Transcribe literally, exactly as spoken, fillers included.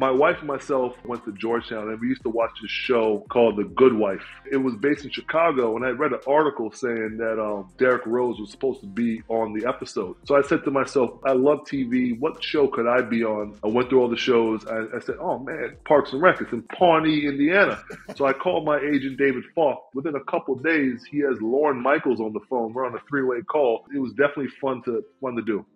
My wife and myself went to Georgetown, and we used to watch this show called The Good Wife. It was based in Chicago, and I read an article saying that um, Derek Rose was supposed to be on the episode. So I said to myself, I love T V. What show could I be on? I went through all the shows. I, I said, oh, man, Parks and Rec. It's in Pawnee, Indiana. So I called my agent, David Falk. Within a couple of days, he has Lorne Michaels on the phone. We're on a three-way call. It was definitely fun to, fun to do.